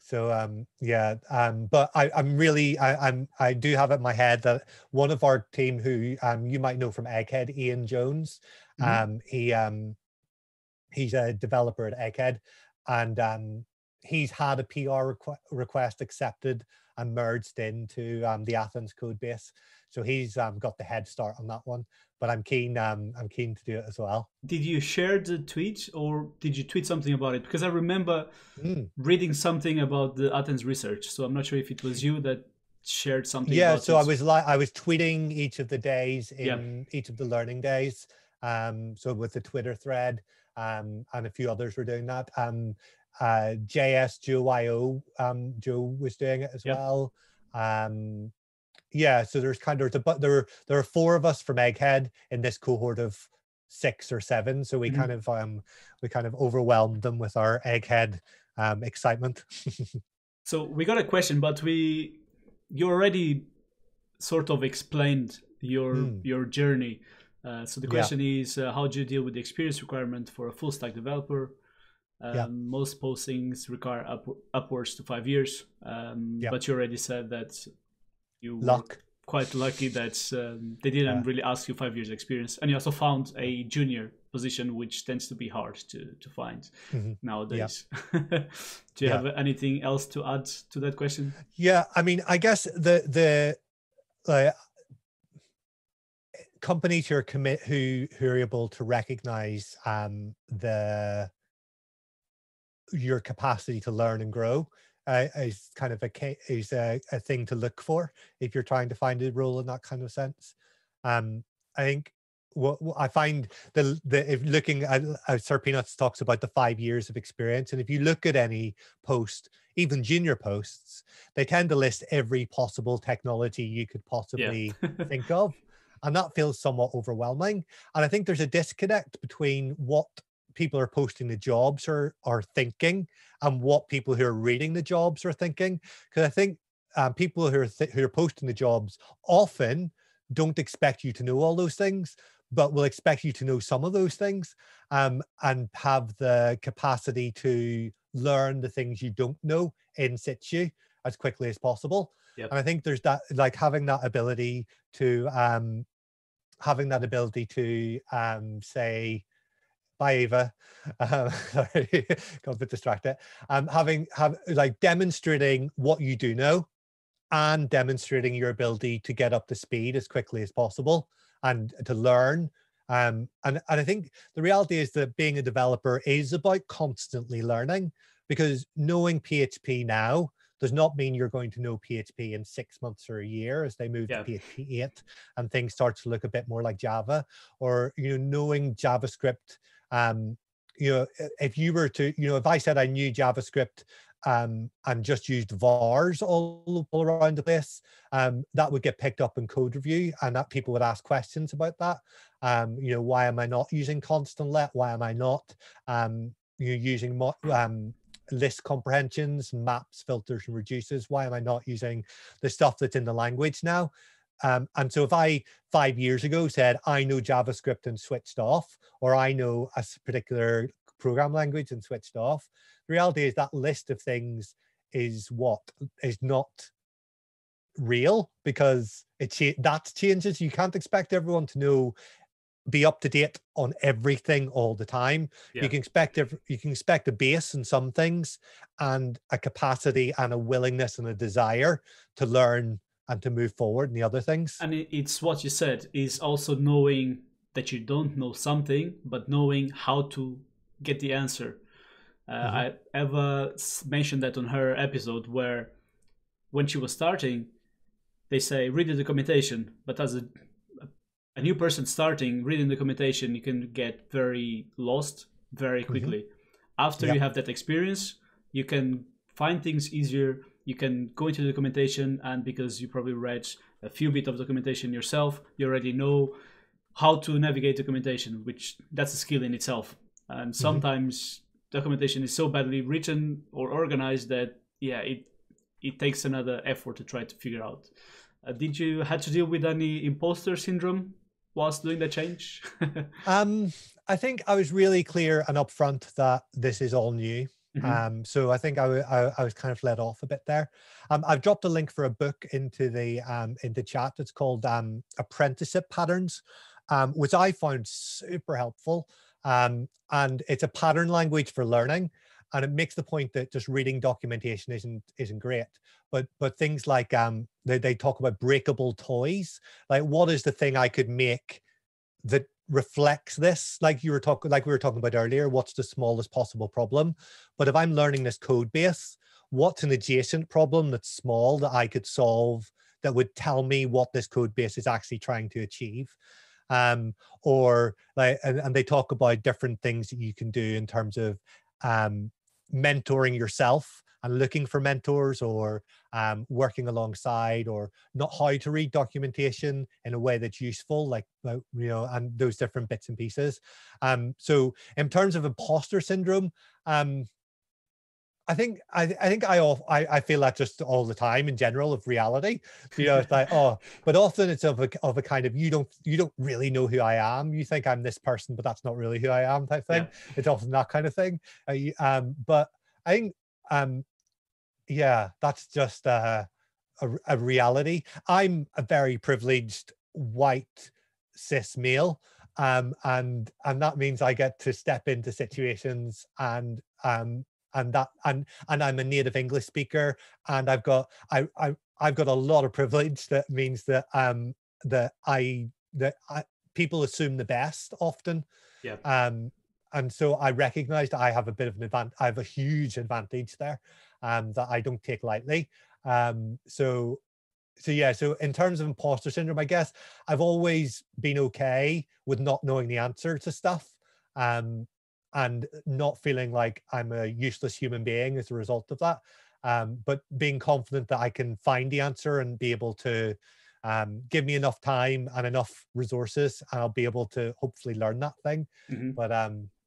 So but I do have it in my head that one of our team who you might know from Egghead, Ian Jones, he's a developer at Egghead, and he's had a PR request accepted and merged into the Athens code base. So he's got the head start on that one, but I'm keen to do it as well. Did you share the tweet or did you tweet something about it? Because I remember reading something about the Athens research. So I'm not sure if it was you that shared something. Yeah, about so it. I was tweeting each of the days in each of the learning days. So with the Twitter thread and a few others were doing that. Joe was doing it as well. Yeah, so there's kind of there are four of us from Egghead in this cohort of 6 or 7, so we kind of overwhelmed them with our Egghead excitement. So we got a question, but you already sort of explained your journey. So the question is, how do you deal with the experience requirement for a full stack developer? Most postings require upwards to 5 years, but you already said that you were quite lucky that they didn't really ask you 5 years experience, and you also found a junior position, which tends to be hard to find nowadays. Do you have anything else to add to that question? Yeah, I mean, I guess the companies who are who are able to recognize your capacity to learn and grow is kind of a thing to look for if you're trying to find a role in that kind of sense. I think what I find if looking at Sir Peanuts talks about the 5 years of experience, and if you look at any post, even junior posts, they tend to list every possible technology you could possibly think of, and that feels somewhat overwhelming. And I think there's a disconnect between what people are posting the jobs are thinking and what people who are reading the jobs are thinking, because I think people who are posting the jobs often don't expect you to know all those things, but will expect you to know some of those things and have the capacity to learn the things you don't know in situ as quickly as possible. And I think there's that, like, having that ability to say, by Eva, sorry, got a bit distracted. Demonstrating what you do know and demonstrating your ability to get up to speed as quickly as possible and to learn. And I think the reality is that being a developer is about constantly learning, because knowing PHP now does not mean you're going to know PHP in 6 months or a year as they move to PHP 8 and things start to look a bit more like Java, or, you know, knowing JavaScript. You know, if you were to, you know, if I said I knew JavaScript and just used vars all around the place, that would get picked up in code review, and that people would ask questions about that. You know, why am I not using constant let? Why am I not you know, using list comprehensions, maps, filters, and reduces? Why am I not using the stuff that's in the language now? And so if I 5 years ago said, I know JavaScript and switched off, or I know a particular program language and switched off, the reality is that list of things is what is not real, because that changes. You can't expect everyone to know, be up to date on everything all the time. Yeah. You can expect a base in some things, and a capacity and a willingness and a desire to learn and to move forward in the other things. And it's what you said, is also knowing that you don't know something, but knowing how to get the answer. I Eva mentioned that on her episode, where when she was starting, they say, read the documentation. But as a new person starting, reading the documentation, you can get very lost very quickly. After you have that experience, you can find things easier. You can go into the documentation, and because you probably read a few bits of documentation yourself, you already know how to navigate documentation, which that's a skill in itself. And sometimes documentation is so badly written or organized that, yeah, it takes another effort to try to figure out. Did you had to deal with any imposter syndrome whilst doing the change? I think I was really clear and upfront that this is all new. So I think I was kind of let off a bit there. I've dropped a link for a book into the chat. It's called Apprenticeship Patterns, which I found super helpful. And it's a pattern language for learning, and it makes the point that just reading documentation isn't great. But things like they talk about breakable toys. Like, what is the thing I could make that reflects this? Like we were talking about earlier, what's the smallest possible problem? But if I'm learning this code base, what's an adjacent problem that's small that I could solve that would tell me what this code base is actually trying to achieve? Or like, and they talk about different things that you can do in terms of mentoring yourself and looking for mentors, or working alongside, or not how to read documentation in a way that's useful, like, you know, and those different bits and pieces. So in terms of imposter syndrome, I feel that just all the time in general of reality, you know, it's like, oh, but often it's of a kind of, you don't really know who I am. You think I'm this person, but that's not really who I am type thing. Yeah. It's often that kind of thing. But I think, yeah, that's just a reality. I'm a very privileged white cis male, and that means I get to step into situations, and I'm a native English speaker, and I've got a lot of privilege. That means that people assume the best often. Yeah. And so I recognize that I have a bit of an advantage. I have a huge advantage there, that I don't take lightly. So yeah, so in terms of imposter syndrome, I guess I've always been okay with not knowing the answer to stuff, and not feeling like I'm a useless human being as a result of that. But being confident that I can find the answer and be able to give me enough time and enough resources, and I'll be able to hopefully learn that thing. But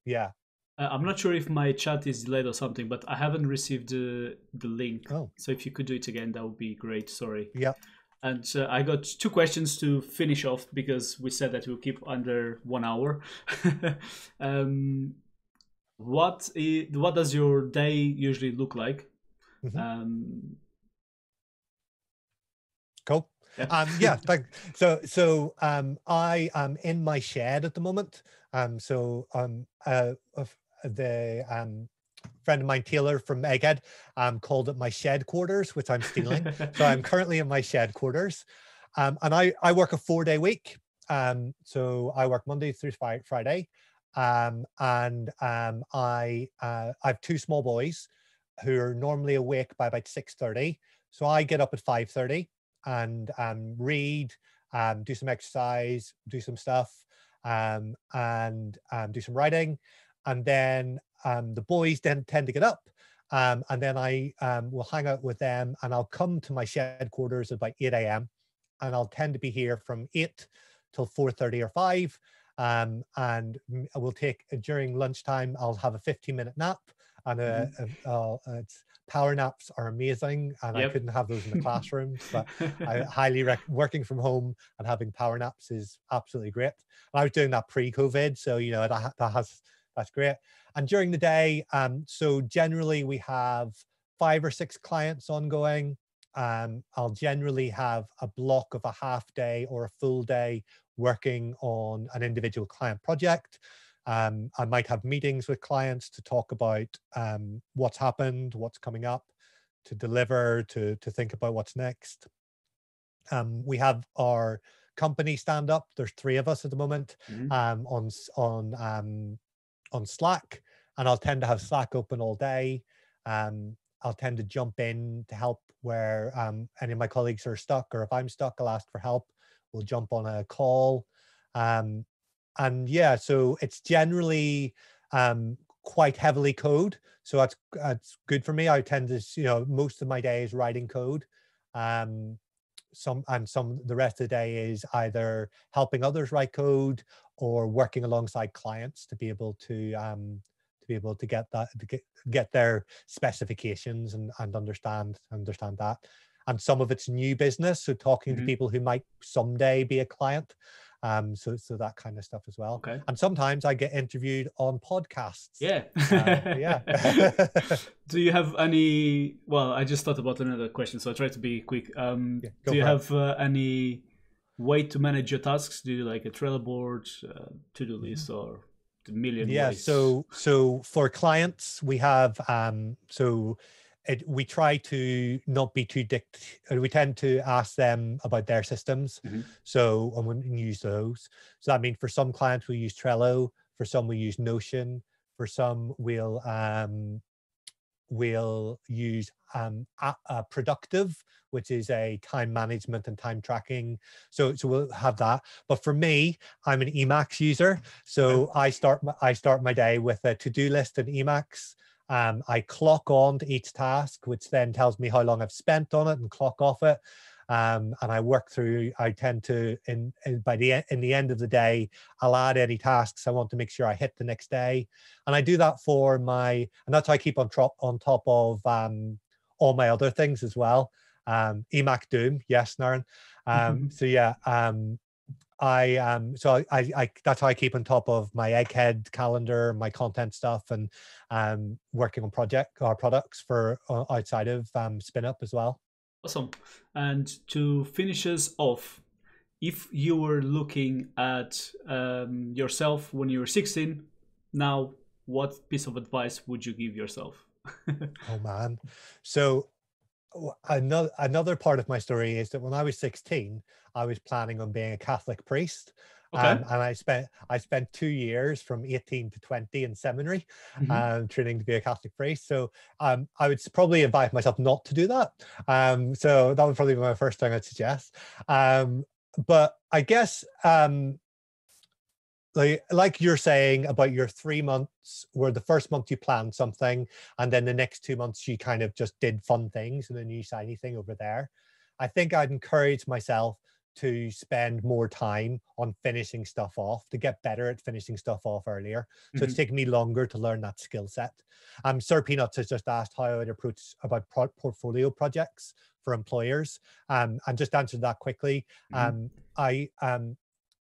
yeah. I'm not sure if my chat is delayed or something, but I haven't received the link. Oh. So if you could do it again, that would be great. Sorry. Yeah. And I got two questions to finish off, because we said that we'll keep under 1 hour. What does your day usually look like? Cool. Yeah. Yeah. So I am in my shed at the moment. The friend of mine, Taylor from Egghead, called it my shed quarters, which I'm stealing. So I'm currently in my shed quarters, and I work a 4-day week. So I work Monday through Friday, and I have two small boys, who are normally awake by about 6:30. So I get up at 5:30 and read, do some exercise, do some stuff, and do some writing. And then the boys then tend to get up, and then I will hang out with them, and I'll come to my shed quarters at about 8 a.m. and I'll tend to be here from 8 till 4:30 or 5. And I will take, during lunchtime, I'll have a 15-minute nap, and power naps are amazing, and I couldn't have those in the classrooms, but I highly recommend working from home and having power naps is absolutely great. And I was doing that pre-COVID, so you know that's great. And during the day, so generally we have 5 or 6 clients ongoing. I'll generally have a block of a half day or a full day working on an individual client project. I might have meetings with clients to talk about what's happened, what's coming up, to deliver, to think about what's next. We have our company stand up. There's 3 of us at the moment, on Slack, and I'll tend to have Slack open all day. I'll tend to jump in to help where any of my colleagues are stuck, or if I'm stuck, I'll ask for help. We'll jump on a call. And yeah, so it's generally quite heavily code. So that's good for me. I tend to, you know, most of my day is writing code. The rest of the day is either helping others write code or working alongside clients to be able to get that, to get their specifications and understand that. And some of it's new business, so talking to people who might someday be a client. So that kind of stuff as well. Okay. And sometimes I get interviewed on podcasts. Yeah. Do you have any, well, I just thought about another question, so I try to be quick. Do you have any way to manage your tasks? Do you like a Trello board, to-do list, or a million ways? So for clients, we have, we try to not be too we tend to ask them about their systems. So I'm going to use those. So that means for some clients, we use Trello. For some, we use Notion. For some, we'll use Productive, which is a time management and time tracking. So we'll have that. But for me, I'm an Emacs user. So I start my day with a to-do list in Emacs. I clock on to each task, which then tells me how long I've spent on it, and clock off it. And I work through. I tend to, in the end of the day, I'll add any tasks I want to make sure I hit the next day. And I do that for my, and that's how I keep on top of all my other things as well. Emac Doom, yes, Naren. So yeah, I that's how I keep on top of my Egghead calendar, my content stuff, and working on products for outside of Spinup as well. Awesome. And to finish us off, if you were looking at yourself when you were 16, now what piece of advice would you give yourself? Oh man, so another part of my story is that when I was 16, I was planning on being a Catholic priest. And I spent 2 years from 18 to 20 in seminary, training to be a Catholic priest. So I would probably advise myself not to do that. So that would probably be my first thing I'd suggest. But I guess like you're saying about your 3 months, where the first month you planned something, and then the next 2 months you kind of just did fun things, and then you shiny thing over there. I think I'd encourage myself to spend more time on finishing stuff off, to get better at finishing stuff off earlier. So it's taken me longer to learn that skill set. Sir Peanuts has just asked how I would approach about portfolio projects for employers. And just answered that quickly.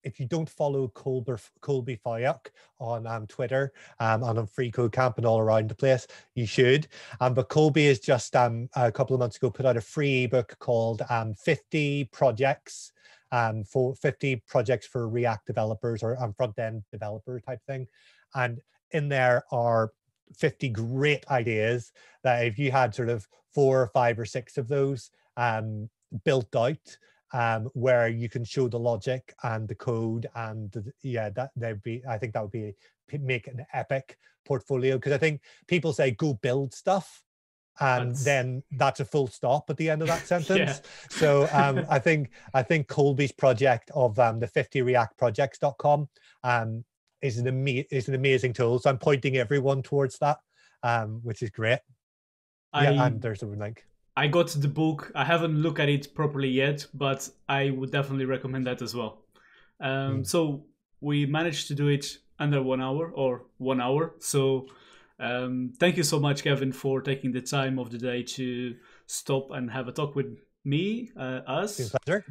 If you don't follow Colby Fayock on Twitter and on Free Code Camp and all around the place, you should. But Colby has just a couple of months ago put out a free ebook called 50 Projects for 50 Projects for React developers or front end developer type thing. And in there are 50 great ideas that if you had sort of 4 or 5 or 6 of those built out, where you can show the logic and the code, and I think that would make an epic portfolio, because I think people say go build stuff, and then that's a full stop at the end of that sentence. So I think Colby's project of the 50reactprojects.com is an amazing tool. So I'm pointing everyone towards that, which is great. And there's a link. I got the book. I haven't looked at it properly yet, but I would definitely recommend that as well. So we managed to do it under 1 hour or 1 hour. So thank you so much, Kevin, for taking the time of the day to stop and have a talk with me, us. It's a pleasure.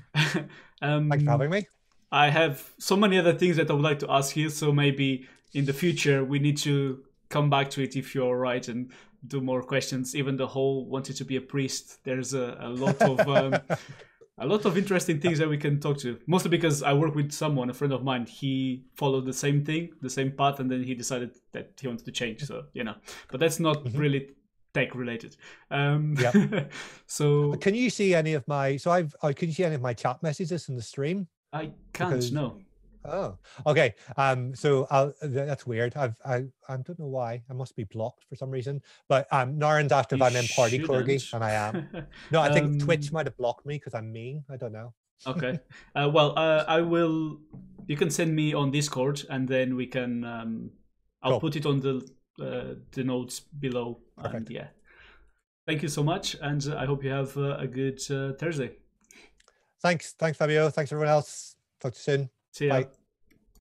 Thanks for having me. I have so many other things that I would like to ask you. So maybe in the future, we need to come back to it if you're all right and do more questions. Even the whole wanted to be a priest. There's a lot of a lot of interesting things that we can talk to. Mostly because I work with someone, a friend of mine. He followed the same thing, the same path, and then he decided that he wanted to change. So you know, but that's not really tech related. So can you see any of my? So can you see any of my chat messages in the stream? I can't. Because, no. Oh, okay. So that's weird. I don't know why. I must be blocked for some reason. But Naren's asked if I'm in Party Corgi, and I am. No, I think Twitch might have blocked me because I'm mean. I don't know. Okay. I will. You can send me on Discord, and then we can. I'll put it on the notes below. Perfect. And yeah. Thank you so much, and I hope you have a good Thursday. Thanks, Fabio. Thanks everyone else. Talk to you soon. See ya. Bye.